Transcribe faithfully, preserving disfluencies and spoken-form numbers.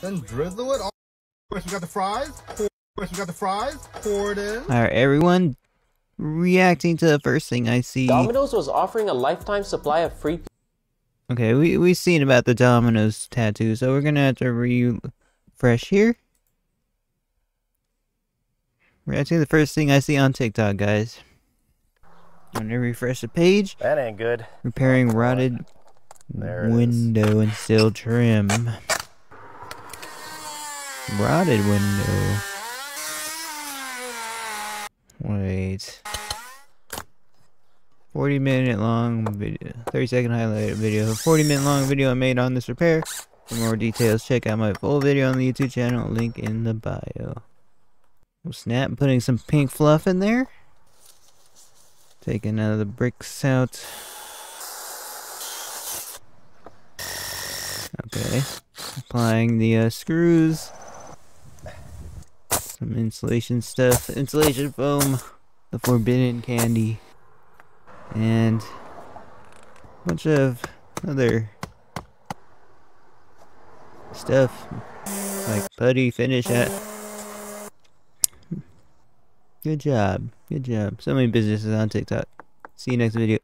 Then drizzle it on. First we got the fries. First we got the fries. Pour it in. Alright, everyone reacting to the first thing I see. Domino's was offering a lifetime supply of free... Okay, we, we've seen about the Domino's tattoo, so we're gonna have to refresh here. Reacting to the first thing I see on TikTok, guys. I'm gonna refresh the page. That ain't good. Repairing rotted there window is. And steel trim. Rotted window. Wait. forty minute long video. thirty second highlight video. forty minute long video I made on this repair. For more details, check out my full video on the YouTube channel. Link in the bio. We'll snap, putting some pink fluff in there. Taking out of the bricks out. Okay. Applying the uh, screws. Some insulation stuff. Insulation foam. The forbidden candy. And a bunch of other stuff. Like putty finish at. Good job. Good job. So many businesses on TikTok. See you next video.